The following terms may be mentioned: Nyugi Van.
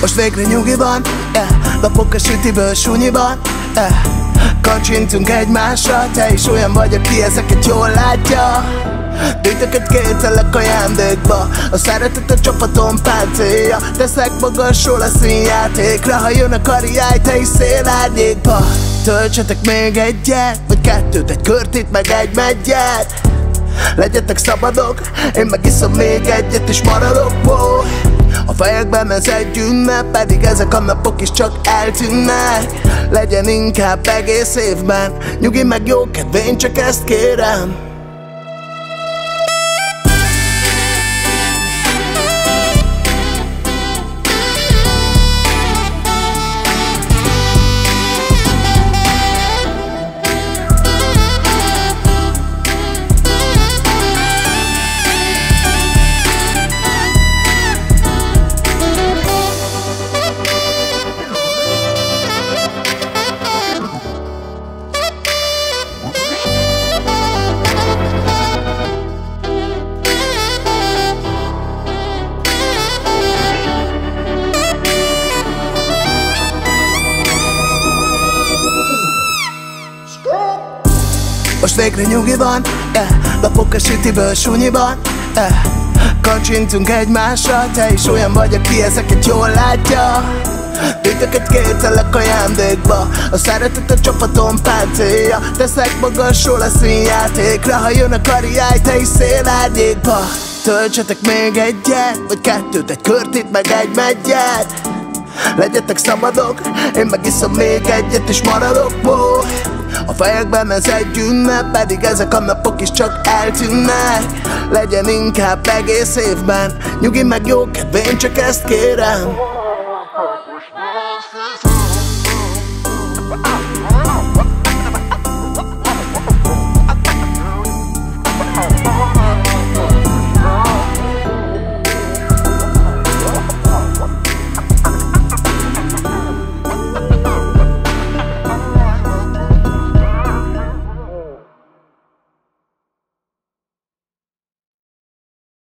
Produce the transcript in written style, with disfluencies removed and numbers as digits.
Most végre nyugi van, yeah. Lapok a sütiből sunyiban, yeah. Kacsintunk egymásra, te is olyan vagy, aki ezeket jól látja. Titeket kértelek ajándékba, a szeretet a csapatom páncélja. Teszek magasról a színjátékra, ha jön a karriáj, te is szélárnyékba. Töltsetek még egyet, vagy kettőt, egy körtét, meg egy megyet. Legyetek szabadok, én megiszom még egyet és maradok bó. A fejekben ez egy ünnep, pedig ezek a napok is csak eltűnnek. Legyen inkább egész évben nyugi meg jó kedvény, csak ezt kérem. Most végre nyugi van, yeah. Lapok a sütiből sunyiban, yeah. Kacsintunk egymásra, te is olyan vagy, aki ezeket jól látja. Titeket kértelek ajándékba, a szeretet a csapatom páncélja. Teszek magasról a színjátékra, ha jön a karriáj, te is szélárnyékba. Töltsetek még egyet, vagy kettőt, egy körtét, meg egy megyet. Legyetek szabadok, én megiszom még egyet és maradok bó. A fejekben ez egy ünnep, pedig ezek a napok is csak eltűnnek. Legyen inkább egész évben nyugi meg jó kedvén, csak ezt kérem.